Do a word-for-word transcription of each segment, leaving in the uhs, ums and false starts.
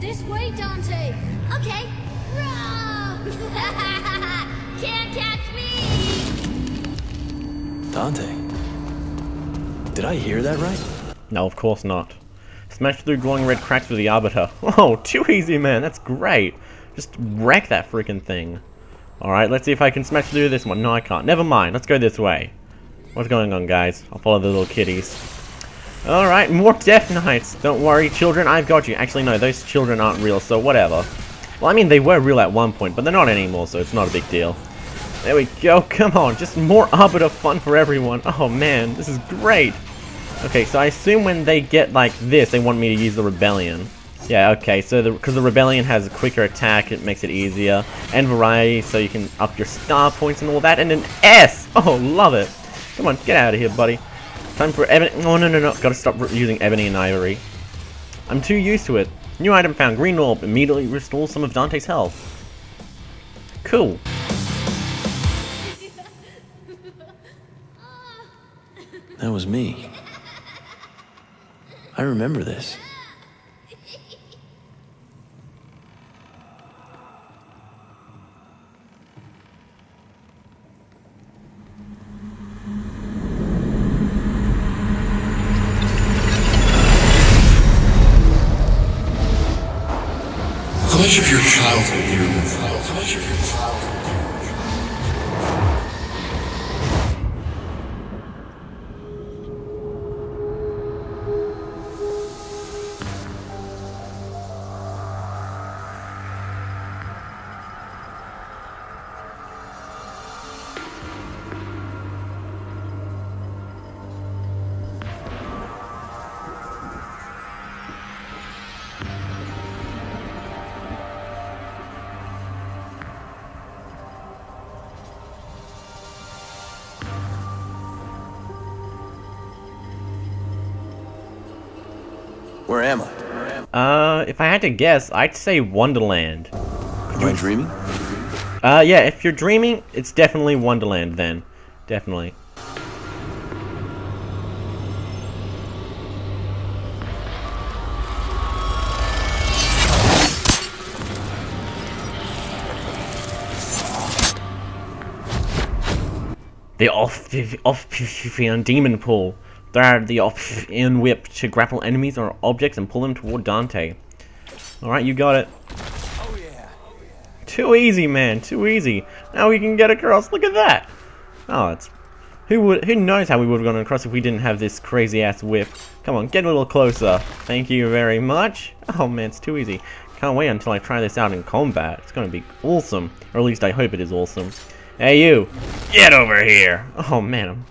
This way, Dante. Okay, run! Can't catch me! Dante? Did I hear that right? No, of course not. Smash through glowing red cracks with the Arbiter. Whoa, too easy, man. That's great. Just wreck that freaking thing. Alright, let's see if I can smash through this one. No, I can't. Never mind. Let's go this way. What's going on, guys? I'll follow the little kitties. Alright, more Death Knights. Don't worry, children. I've got you. Actually, no, those children aren't real, so whatever. Well, I mean, they were real at one point, but they're not anymore, so it's not a big deal. There we go. Come on. Just more Arbiter fun for everyone. Oh, man. This is great. Okay, so I assume when they get like this, they want me to use the Rebellion. Yeah, okay, so the, because the Rebellion has a quicker attack, it makes it easier. And variety, so you can up your star points and all that. And an S! Oh, love it! Come on, get out of here, buddy. Time for Ebony... Oh, no, no, no. Gotta stop using Ebony and Ivory. I'm too used to it. New item found. Green Orb immediately restores some of Dante's health. Cool. That was me. I remember this. How much of your childhood do you remember? How much of your childhood do Where am I? Uh, if I had to guess, I'd say Wonderland. Am I dreaming? Uh, yeah, if you're dreaming, it's definitely Wonderland then. Definitely. The Ophion Demon Pool. Throw out the Ophion Whip to grapple enemies or objects and pull them toward Dante. Alright, you got it. Oh, yeah. Too easy, man. Too easy. Now we can get across. Look at that. Oh, it's... Who would? Who knows how we would have gone across if we didn't have this crazy-ass whip. Come on, get a little closer. Thank you very much. Oh, man, it's too easy. Can't wait until I try this out in combat. It's going to be awesome. Or at least I hope it is awesome. Hey, you. Get over here. Oh, man. I'm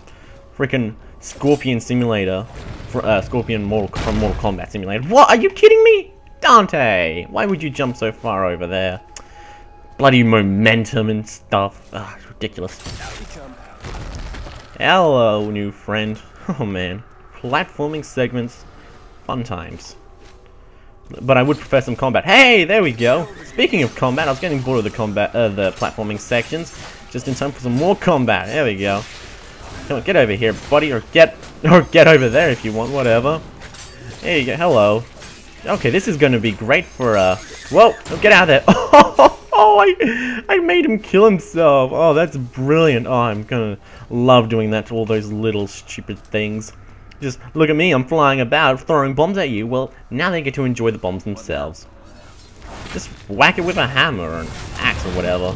freaking... Scorpion Simulator, for, uh, Scorpion Mortal, from Mortal Kombat Simulator. What? Are you kidding me? Dante! Why would you jump so far over there? Bloody momentum and stuff. Ugh, it's ridiculous. Hello, new friend. Oh, man. Platforming segments. Fun times. But I would prefer some combat. Hey, there we go. Speaking of combat, I was getting bored of the combat, uh, the platforming sections. Just in time for some more combat. There we go. Come on, get over here, buddy, or get or get over there if you want, whatever. There you go, hello. Okay, this is gonna be great for, uh... Whoa, oh, get out of there. Oh, I, I made him kill himself. Oh, that's brilliant. Oh, I'm gonna love doing that to all those little stupid things. Just look at me, I'm flying about, throwing bombs at you. Well, now they get to enjoy the bombs themselves. Just whack it with a hammer or an axe or whatever.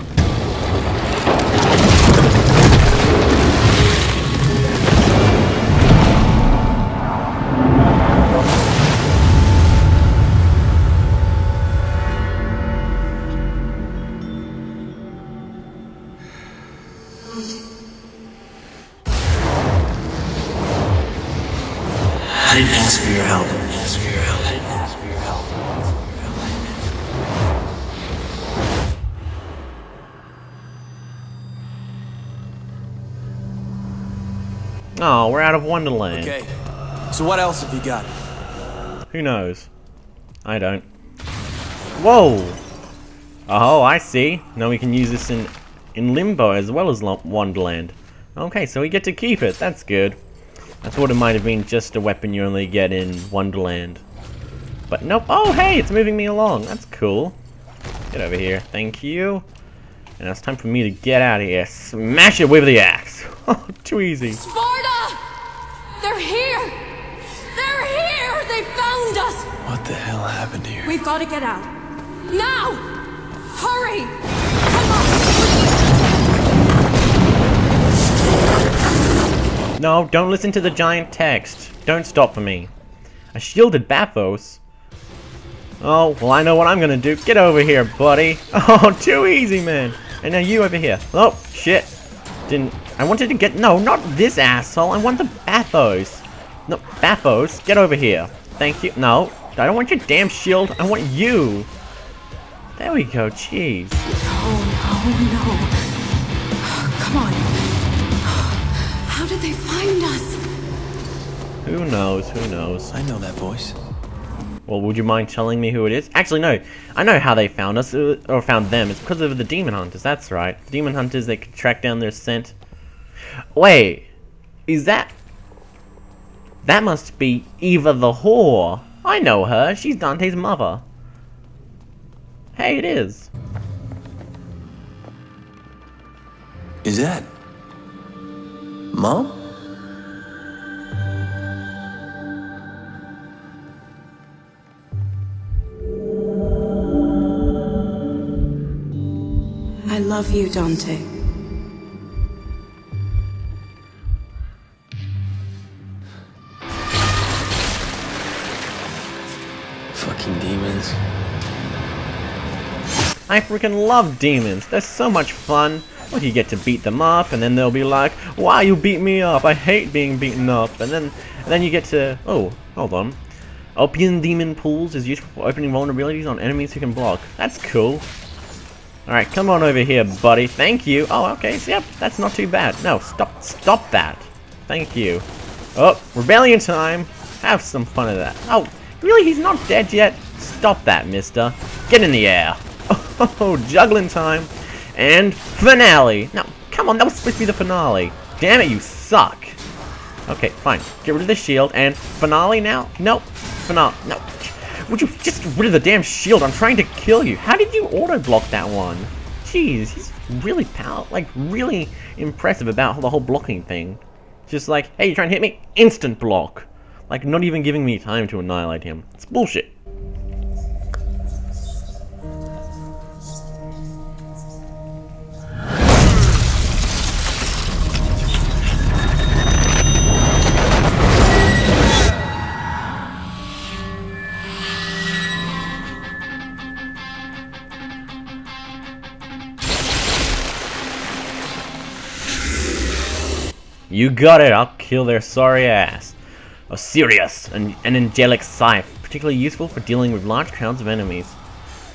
I didn't ask for your help. I didn't ask for your help. I didn't ask for your help. Oh, we're out of Wonderland. Okay. So what else have you got? Who knows? I don't. Whoa! Oh, I see. Now we can use this in in Limbo as well as Wonderland. Okay, so we get to keep it. That's good. I thought it might have been just a weapon you only get in Wonderland. But nope. Oh, hey, it's moving me along. That's cool. Get over here. Thank you. And now it's time for me to get out of here. Smash it with the axe. Oh, too easy. Sparda! They're here! They're here! They found us! What the hell happened here? We've got to get out. Now! Hurry! Come on! No, don't listen to the giant text. Don't stop for me. I shielded Bathos. Oh, well, I know what I'm gonna do. Get over here, buddy. Oh, too easy, man. And now you over here. Oh, shit. Didn't... I wanted to get... No, not this asshole. I want the Bathos. No, Bathos, get over here. Thank you. No, I don't want your damn shield. I want you. There we go. Jeez. Oh, no, no. Come on. How did they find us? Who knows? Who knows? I know that voice. Well, would you mind telling me who it is? Actually, no. I know how they found us, or found them. It's because of the Demon Hunters, that's right. The Demon Hunters, they could track down their scent. Wait, is that... That must be Eva the Whore. I know her, she's Dante's mother. Hey, it is. Is that... Mom? I love you, Dante. Fucking demons. I freaking love demons. They're so much fun. Well, you get to beat them up, and then they'll be like, "Why you beat me up? I hate being beaten up." And then, and then you get to oh, hold on. Ophion Demon Pools is useful for opening vulnerabilities on enemies who can block. That's cool. Alright, come on over here, buddy. Thank you. Oh, okay. So, yep, that's not too bad. No, stop stop that. Thank you. Oh, rebellion time. Have some fun of that. Oh, really? He's not dead yet? Stop that, mister. Get in the air. Oh, juggling time. And finale. No, come on. That was supposed to be the finale. Damn it, you suck. Okay, fine. Get rid of the shield. And finale now? Nope. Finale. No. Would you just get rid of the damn shield? I'm trying to kill you. How did you auto-block that one? Jeez, he's really power, like really impressive about the whole blocking thing. Just like, hey, you trying to hit me? Instant block. Like, not even giving me time to annihilate him. It's bullshit. You got it, I'll kill their sorry ass. Osiris, an, an angelic scythe, particularly useful for dealing with large crowds of enemies.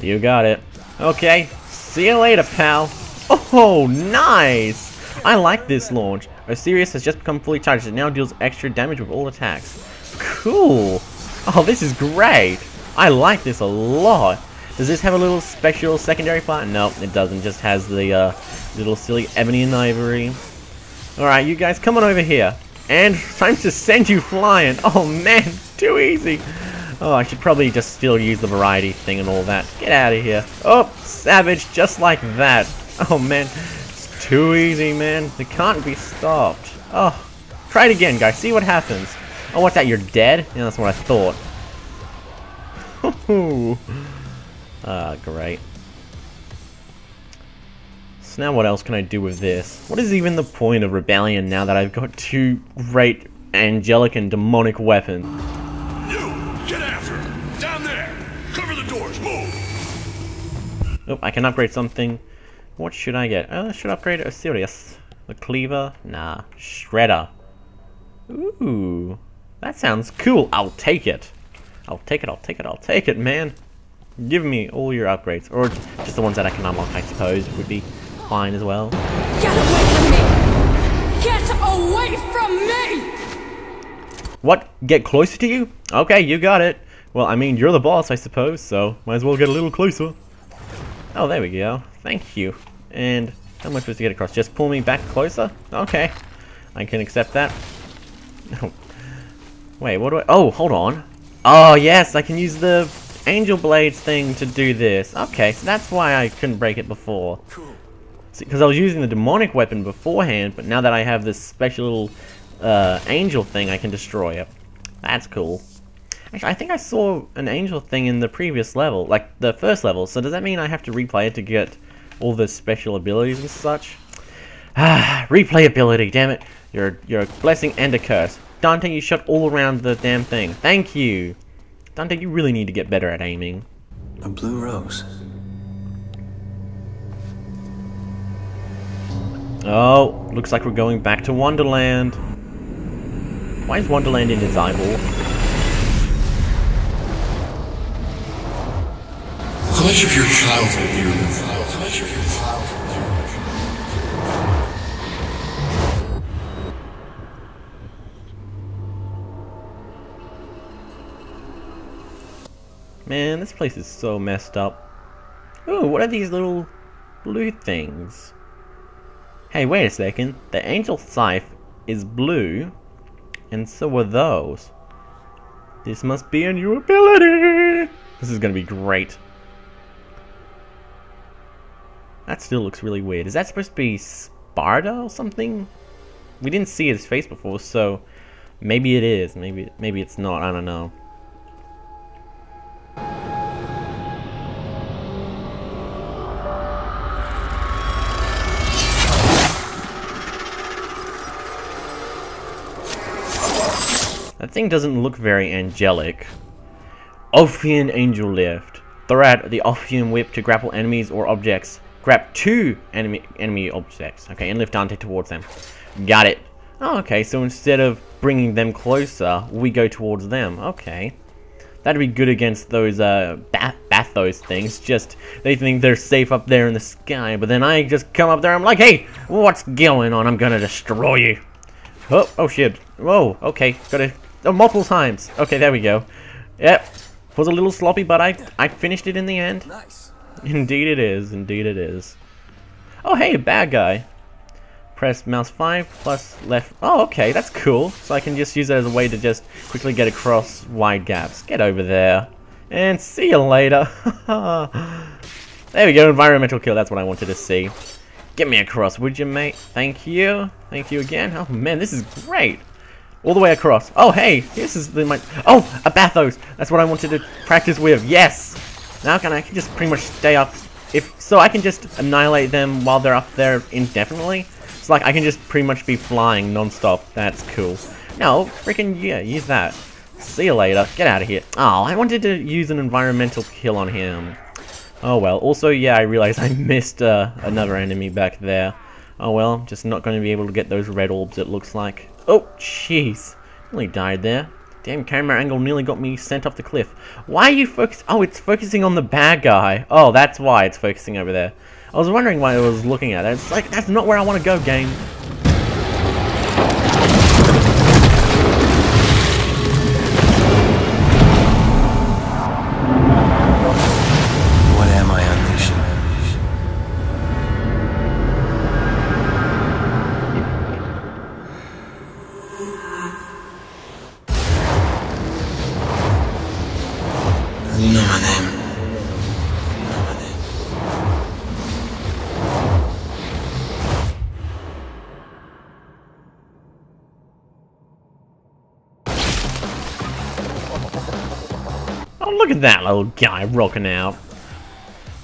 You got it. Okay, see you later, pal. Oh, nice! I like this launch. Osiris has just become fully charged. It now deals extra damage with all attacks. Cool! Oh, this is great! I like this a lot. Does this have a little special secondary part? No, it doesn't. It just has the uh, little silly Ebony and Ivory. Alright, you guys, come on over here. And time to send you flying. Oh man, too easy. Oh, I should probably just still use the variety thing and all that. Get out of here. Oh, savage, just like that. Oh man, it's too easy, man. They can't be stopped. Oh, try it again, guys. See what happens. Oh, what's that? You're dead? Yeah, that's what I thought. Ah, oh, great. So now what else can I do with this? What is even the point of Rebellion now that I've got two great angelic and demonic weapons? You! Get after her! Down there! Cover the doors! Move! Nope, I can upgrade something. What should I get? Oh, I should upgrade Osiris. The Cleaver? Nah. Shredder. Ooh. That sounds cool. I'll take it. I'll take it, I'll take it, I'll take it, man. Give me all your upgrades. Or just the ones that I can unlock, I suppose, would be... fine as well. Get away from me! Get away from me! What? Get closer to you? Okay, you got it. Well, I mean, you're the boss, I suppose, so might as well get a little closer. Oh, there we go. Thank you. And how am I supposed to get across? Just pull me back closer? Okay. I can accept that. Wait, what do I... Oh, hold on. Oh yes, I can use the Angel Blades thing to do this. Okay, so that's why I couldn't break it before. Because I was using the demonic weapon beforehand, but now that I have this special little uh, angel thing, I can destroy it. That's cool. Actually, I think I saw an angel thing in the previous level, like the first level, so does that mean I have to replay it to get all the special abilities and such? Ah, replayability, damn it. You're, you're a blessing and a curse. Dante, you shot all around the damn thing. Thank you. Dante, you really need to get better at aiming. A blue rose. Oh, looks like we're going back to Wonderland. Why is Wonderland in his eyeball? How much of your childhood do you remember? How much of your childhood do you remember? Man, this place is so messed up. Ooh, what are these little blue things? Hey, wait a second. The angel scythe is blue, and so are those. This must be a new ability! This is gonna be great. That still looks really weird. Is that supposed to be Sparda or something? We didn't see his face before, so maybe it is. Maybe, maybe it's not. I don't know. That thing doesn't look very angelic. Ophion Angel Lift. Throw out the Ophion Whip to grapple enemies or objects. Grab two enemy enemy objects. Okay, and lift Dante towards them. Got it. Oh, okay, so instead of bringing them closer, we go towards them. Okay. That'd be good against those uh, Bathos things. Just, they think they're safe up there in the sky, but then I just come up there, I'm like, hey, what's going on? I'm gonna destroy you. Oh, oh shit. Whoa, okay, gotta... Oh, multiple times. Okay, there we go. Yep. Was a little sloppy, but I I finished it in the end. Nice. Indeed it is. Indeed it is. Oh, hey, bad guy. Press mouse five plus left. Oh, okay, that's cool. So I can just use that as a way to just quickly get across wide gaps. Get over there. And see you later. There we go. Environmental kill. That's what I wanted to see. Get me across, would you, mate? Thank you. Thank you again. Oh, man, this is great. All the way across. Oh, hey, this is the, my... Oh, a Bathos. That's what I wanted to practice with. Yes. Now can I can just pretty much stay up. If so, I can just annihilate them while they're up there indefinitely. It's like I can just pretty much be flying non-stop. That's cool. No, freaking yeah, use that. See you later. Get out of here. Oh, I wanted to use an environmental kill on him. Oh, well. Also, yeah, I realized I missed uh, another enemy back there. Oh, well, just not going to be able to get those red orbs, it looks like. Oh, jeez. Nearly died there. Damn, camera angle nearly got me sent off the cliff. Why are you focus- Oh, it's focusing on the bad guy. Oh, that's why it's focusing over there. I was wondering why I was looking at it. It's like, that's not where I want to go, game. Look at that little guy rocking out.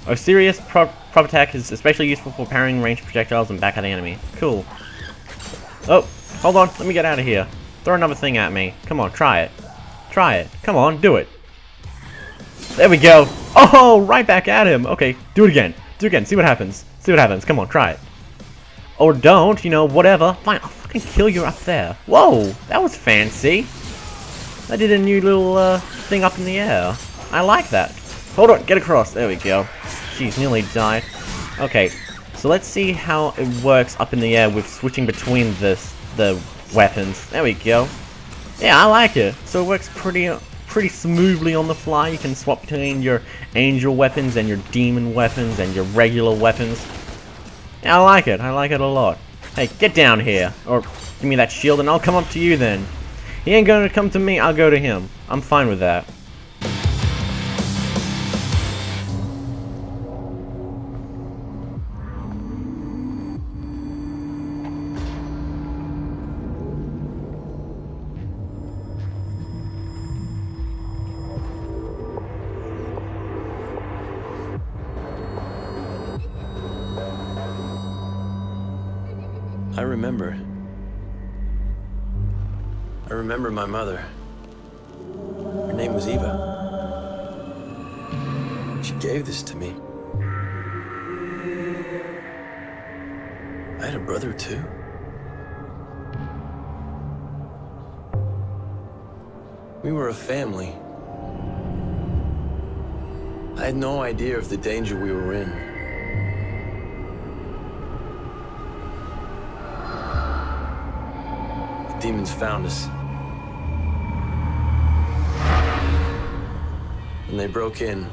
Osiris prop, prop attack is especially useful for parrying ranged projectiles and back at the enemy. Cool. Oh, hold on. Let me get out of here. Throw another thing at me. Come on, try it. Try it. Come on, do it. There we go. Oh, right back at him. Okay, do it again. Do it again. See what happens. See what happens. Come on, try it. Or don't, you know, whatever. Fine, I'll fucking kill you up there. Whoa, that was fancy. I did a new little uh, thing up in the air. I like that. Hold on, get across. There we go. Jeez, nearly died. Okay, so let's see how it works up in the air with switching between this the weapons. There we go. Yeah, I like it. So it works pretty uh, pretty smoothly on the fly. You can swap between your angel weapons and your demon weapons and your regular weapons. Yeah, I like it. I like it a lot. Hey, get down here, or give me that shield, and I'll come up to you then. He ain't gonna come to me, I'll go to him. I'm fine with that. I remember. I remember my mother. Her name was Eva. She gave this to me. I had a brother too. We were a family. I had no idea of the danger we were in. Demons found us, when they broke in,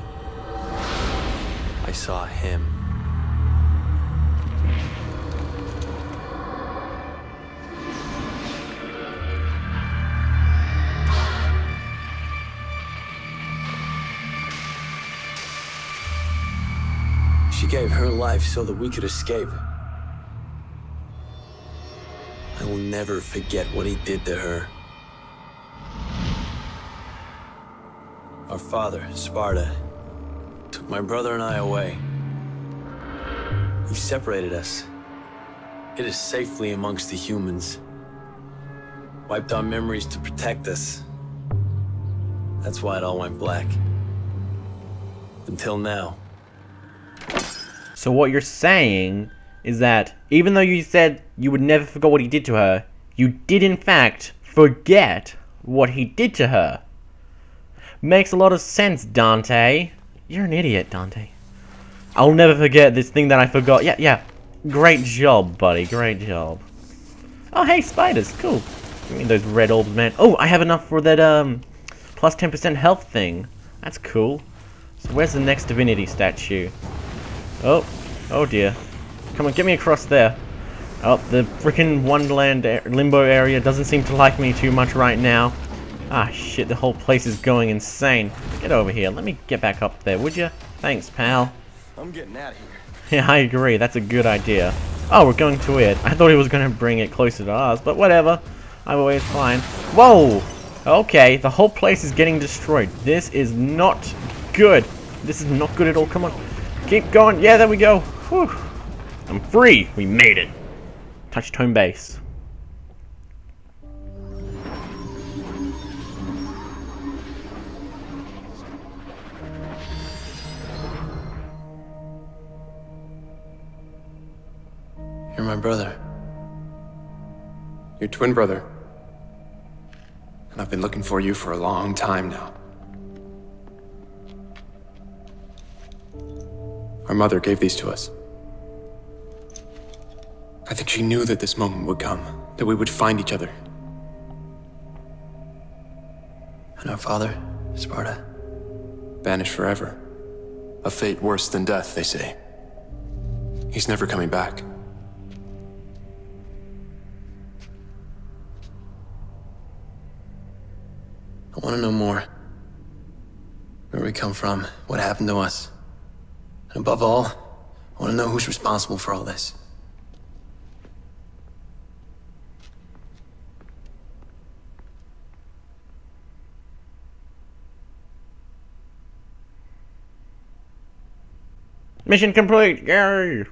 I saw him. She gave her life so that we could escape. I will never forget what he did to her. Our father, Sparda, took my brother and I away. He separated us, hid us safely amongst the humans, wiped our memories to protect us. That's why it all went black. Until now. So what you're saying is that even though you said you would never forget what he did to her, you did in fact forget what he did to her. Makes a lot of sense, Dante. You're an idiot, Dante. I'll never forget this thing that I forgot. Yeah, yeah. Great job, buddy. Great job. Oh, hey, spiders. Cool. Give me those red orbs, man. Oh, I have enough for that, um, plus ten percent health thing. That's cool. So where's the next divinity statue? Oh. Oh, dear. Come on, get me across there. Oh, the frickin' Wonderland Limbo area doesn't seem to like me too much right now. Ah, shit, the whole place is going insane. Get over here. Let me get back up there, would you? Thanks, pal. I'm getting out of here. Yeah, I agree. That's a good idea. Oh, we're going to it. I thought he was going to bring it closer to us, but whatever. I'm always fine. Whoa! Okay, the whole place is getting destroyed. This is not good. This is not good at all. Come on. Keep going. Yeah, there we go. Whew. I'm free! We made it! Touched home base. You're my brother. Your twin brother. And I've been looking for you for a long time now. Our mother gave these to us. I think she knew that this moment would come, that we would find each other. And our father, Sparda, banished forever. A fate worse than death, they say. He's never coming back. I want to know more. Where we come from, what happened to us. And above all, I want to know who's responsible for all this. Mission complete! Yay!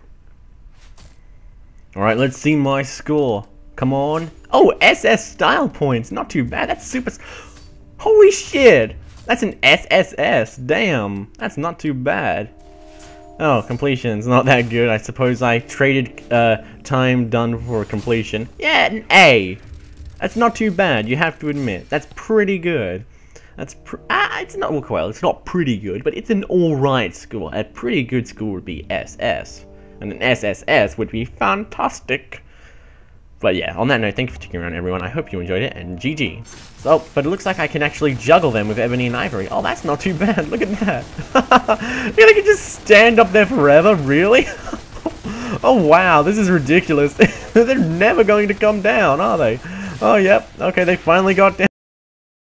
Alright, let's see my score. Come on. Oh, S S style points! Not too bad. That's super... Holy shit! That's an S S S. Damn. That's not too bad. Oh, completion's not that good. I suppose I traded uh, time done for completion. Yeah, an A! That's not too bad, you have to admit. That's pretty good. That's pr ah, it's not well, it's not pretty good, but it's an alright score. A pretty good score would be S S, and an S S S would be fantastic. But yeah, on that note, thank you for sticking around, everyone. I hope you enjoyed it, and G G. So, but it looks like I can actually juggle them with Ebony and Ivory. Oh, that's not too bad. Look at that. Yeah, they can just stand up there forever, really? Oh wow, this is ridiculous. They're never going to come down, are they? Oh, yep. Okay, they finally got down.